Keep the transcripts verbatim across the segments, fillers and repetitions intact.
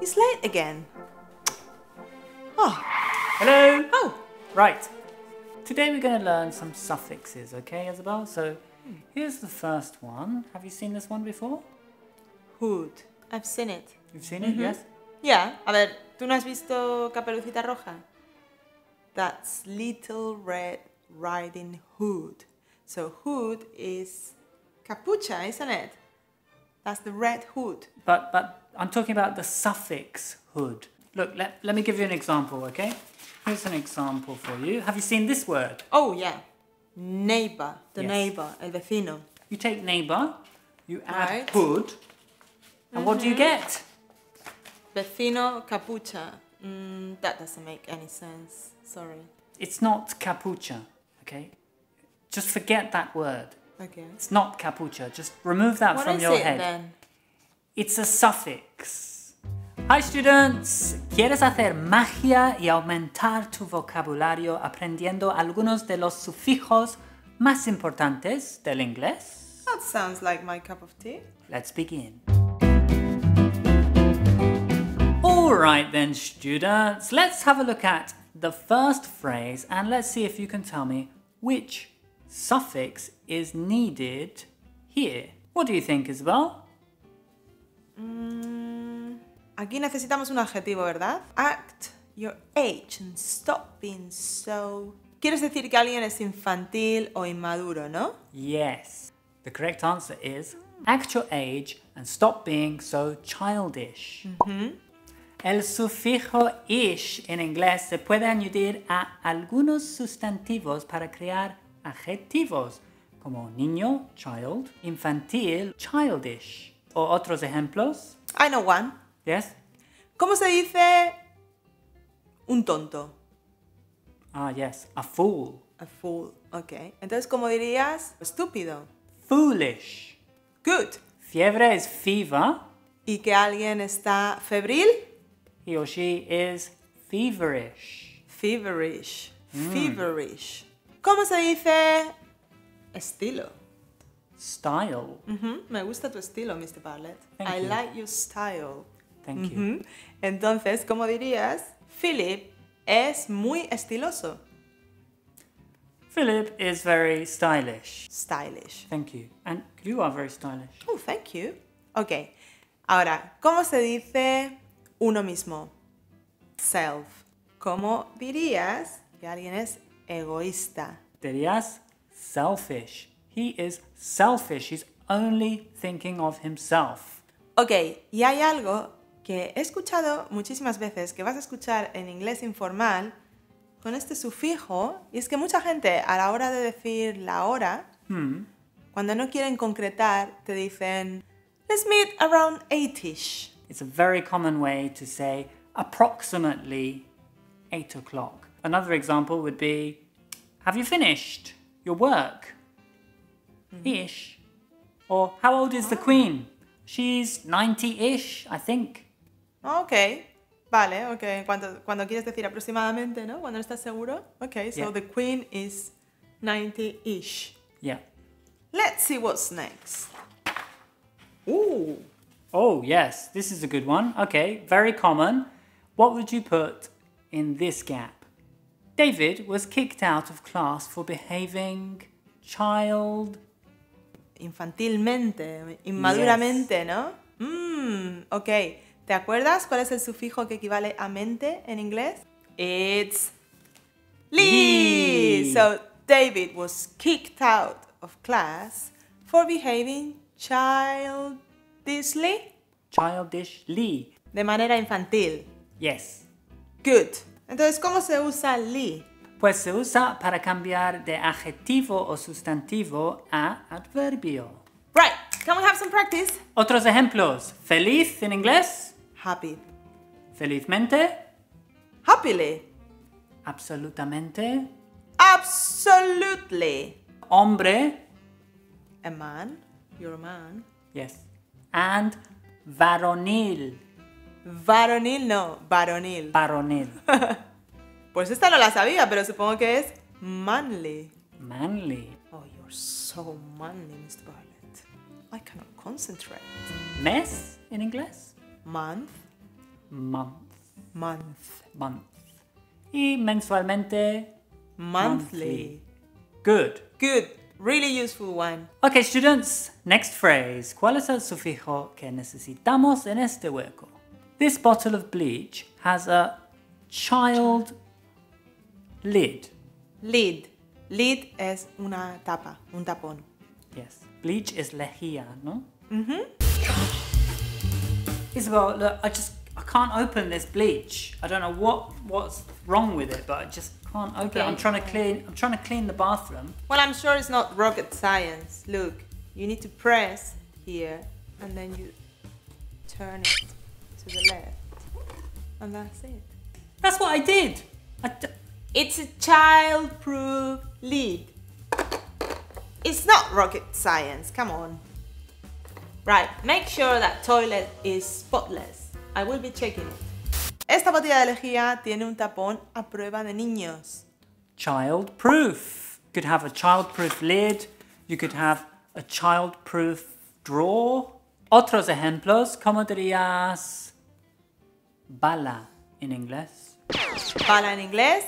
He's late again. Oh. Hello. Oh. Right. Today we're going to learn some suffixes, okay, Isabel? So here's the first one. Have you seen this one before? Hood. I've seen it. You've seen mm-hmm. it, yes? Yeah. A ver, ¿tú no has visto Caperucita Roja? That's Little Red Riding Hood. So hood is capucha, isn't it? That's the red hood. But, but I'm talking about the suffix hood. Look, let, let me give you an example, okay? Here's an example for you. Have you seen this word? Oh, yeah. Neighbor. The yes. neighbor, el vecino. You take neighbor, you add right. hood, and mm-hmm. what do you get? Vecino capucha. Mm, that doesn't make any sense. Sorry. It's not capucha, okay? Just forget that word. Okay. It's not capucha. Just remove that what from your it, head. What is it then? It's a suffix. Hi students, ¿quieres hacer magia y aumentar tu vocabulario aprendiendo algunos de los sufijos más importantes del inglés? That sounds like my cup of tea. Let's begin. All right then students, let's have a look at the first phrase and let's see if you can tell me which suffix is needed here. What do you think, Isabel? Mm. Aquí necesitamos un adjetivo, ¿verdad? Act your age and stop being so... ¿Quieres decir que alguien es infantil o inmaduro, no? Yes. The correct answer is act your age and stop being so childish. Mm-hmm. El sufijo ish en inglés se puede añadir a algunos sustantivos para crear adjetivos como niño, child, infantil, childish. ¿O otros ejemplos? I know one. Yes. ¿Cómo se dice un tonto? Ah, yes, a fool. A fool, okay. Entonces, ¿cómo dirías estúpido? Foolish. Good. Fiebre es fever. ¿Y que alguien está febril? He or she is feverish. Feverish. Mm. Feverish. ¿Cómo se dice estilo? Style. Mm-hmm. Me gusta tu estilo, mister Bartlett. Thank I you. like your style. Thank you. Mm-hmm. Entonces, ¿cómo dirías? Philip es muy estiloso. Philip is very stylish. Stylish. Thank you. And you are very stylish. Oh, thank you. Okay. Ahora, ¿cómo se dice uno mismo? Self. ¿Cómo dirías que alguien es egoísta? Dirías selfish. He is selfish. He's only thinking of himself. Okay. Y hay algo que he escuchado muchísimas veces, que vas a escuchar en inglés informal con este sufijo, y es que mucha gente a la hora de decir la hora, hmm. cuando no quieren concretar, te dicen, let's meet around eight-ish. It's a very common way to say approximately eight o'clock. Another example would be, have you finished your work? Mm-hmm. Ish. Or, how old is oh. the Queen? She's ninety-ish, I think. Okay, vale, okay. Cuando, cuando quieres decir aproximadamente, ¿no? Cuando no estás seguro. Okay, so yeah. the Queen is ninety-ish. Yeah. Let's see what's next. Ooh. Oh, yes, this is a good one. Okay, very common. What would you put in this gap? David was kicked out of class for behaving child... Infantilmente, inmaduramente, yes. ¿no? Mmm, okay. ¿Te acuerdas cuál es el sufijo que equivale a mente en inglés? It's Lee. Lee. So David was kicked out of class for behaving childishly. Childishly. De manera infantil. Yes. Good. Entonces, ¿cómo se usa Lee? Pues se usa para cambiar de adjetivo o sustantivo a adverbio. Right. Can we have some practice? Otros ejemplos. Feliz en inglés. Happy. Felizmente. Happily. Absolutamente. Absolutely. Hombre. A man. You're a man. Yes. And varonil. Varonil no, varonil. Varonil. Pues esta no la sabía, pero supongo que es manly. Manly. Oh, you're so manly, mister Bartlett. I cannot concentrate. Mes en inglés. Month. month. Month. Month. Y mensualmente. Monthly. Monthly. Good. Good. Really useful one. Okay, students. Next phrase. ¿Cuál es el sufijo que necesitamos en este hueco? This bottle of bleach has a child lid. Lid. Lid es una tapa, un tapón. Yes. Bleach is lejía, no? Mm-hmm. Isabel, look, I just... I can't open this bleach. I don't know what what's wrong with it, but I just can't open okay. it. I'm trying to clean. I'm trying to clean the bathroom. Well, I'm sure it's not rocket science. Look, you need to press here, and then you turn it to the left, and that's it. That's what I did. I d it's a child-proof lid. It's not rocket science. Come on. Right. Make sure that toilet is spotless. I will be checking it. Esta botella de lejía tiene un tapón a prueba de niños. Child proof. You could have a child proof lid. You could have a child proof drawer. Otros ejemplos, ¿cómo dirías bala en inglés? Bala en inglés,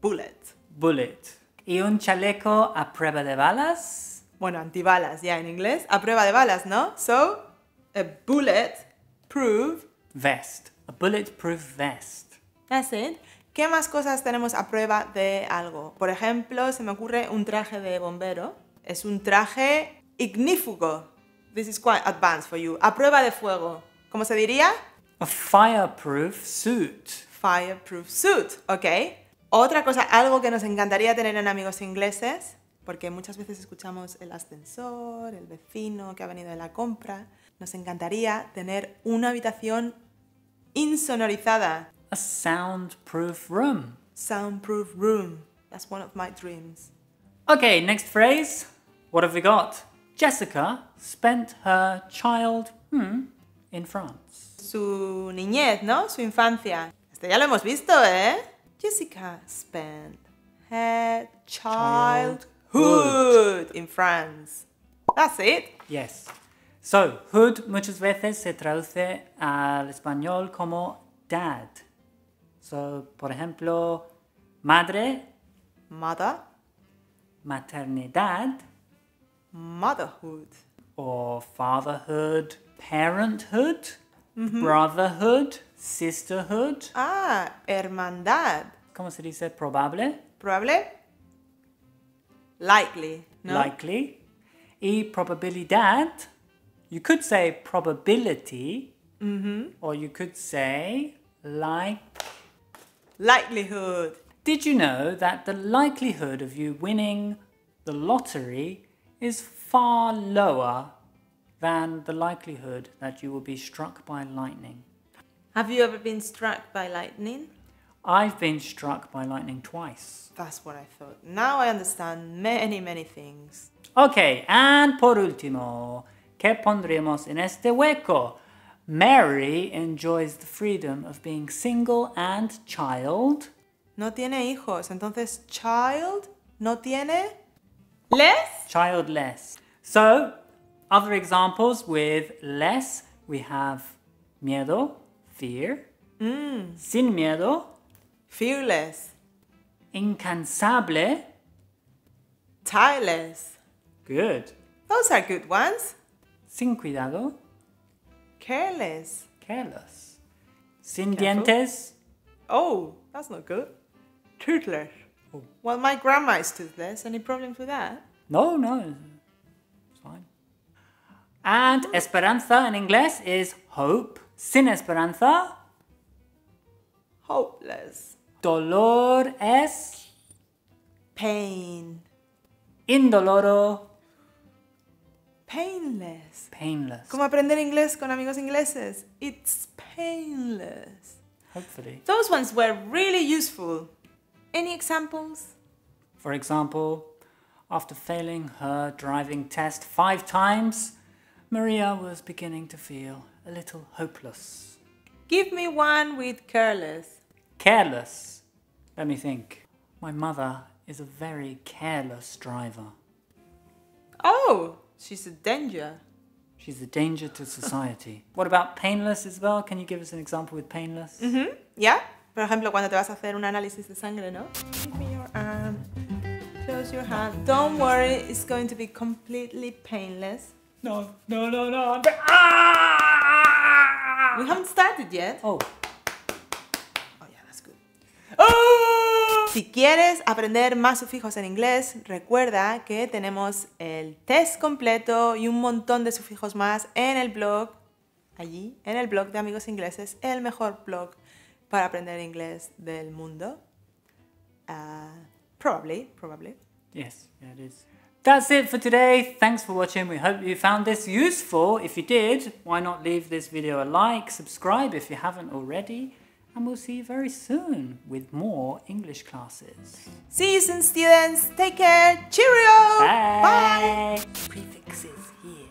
bullet. Bullet. ¿Y un chaleco a prueba de balas? Bueno, antibalas ya en inglés. A prueba de balas, ¿no? So, a bullet proof vest. A bulletproof vest. That's it. ¿Qué más cosas tenemos a prueba de algo? Por ejemplo, se me ocurre un traje de bombero. Es un traje ignífugo. This is quite advanced for you. A prueba de fuego. ¿Cómo se diría? A fireproof suit. Fireproof suit, ok. Otra cosa, algo que nos encantaría tener en Amigos Ingleses, porque muchas veces escuchamos el ascensor, el vecino que ha venido de la compra. Nos encantaría tener una habitación insonorizada. A soundproof room. Soundproof room. That's one of my dreams. Okay, next phrase. What have we got? Jessica spent her child hmm, in France. Su niñez, ¿no? Su infancia. Este ya lo hemos visto, ¿eh? Jessica spent her childhood, childhood in France. That's it. Yes. So, hood muchas veces se traduce al español como dad. So, por ejemplo, madre, mother, maternidad, motherhood, or fatherhood, parenthood, mm-hmm. brotherhood, sisterhood. Ah, hermandad. ¿Cómo se dice? Probable. Probable. Likely. No? Likely. Y probabilidad. You could say probability, mm-hmm. or you could say like... likelihood. Did you know that the likelihood of you winning the lottery is far lower than the likelihood that you will be struck by lightning? Have you ever been struck by lightning? I've been struck by lightning twice. That's what I thought. Now I understand many, many things. Okay, and por último... ¿Qué pondremos en este hueco? Mary enjoys the freedom of being single and child. No tiene hijos, entonces child no tiene... less? Childless. So, other examples with less, we have miedo, fear. Mm. Sin miedo. Fearless. Incansable. Tireless. Good. Those are good ones. Sin cuidado. Careless. Careless. Sin Careful. Dientes. Oh, that's not good. Toothless. Oh. Well, my grandma is toothless. Any problems with that? No, no. It's fine. And esperanza in English is hope. Sin esperanza. Hopeless. Dolor es. Pain. Indoloro. Painless. Painless. Como aprender inglés con amigos ingleses. It's painless. Hopefully. Those ones were really useful. Any examples? For example, after failing her driving test five times, Maria was beginning to feel a little hopeless. Give me one with careless. Careless. Let me think. My mother is a very careless driver. Oh! She's a danger. She's a danger to society. What about painless as well? Can you give us an example with painless? Mm-hmm. Yeah. Por ejemplo, cuando te vas a hacer un análisis de sangre, ¿no? Give me your arm. Close your hand. Don't worry, it's going to be completely painless. No, no, no, no. Ah! We haven't started yet. Oh. Oh, yeah, that's good. Oh! Si quieres aprender más sufijos en inglés, recuerda que tenemos el test completo y un montón de sufijos más en el blog, allí, en el blog de Amigos Ingleses, el mejor blog para aprender inglés del mundo. Uh, probably, probably. Yes, yeah, it is. That's it for today. Thanks for watching. We hope you found this useful. If you did, why not leave this video a like, subscribe if you haven't already, and we'll see you very soon with more English classes. See you soon, students. Take care. Cheerio. Bye. Bye. Prefixes here.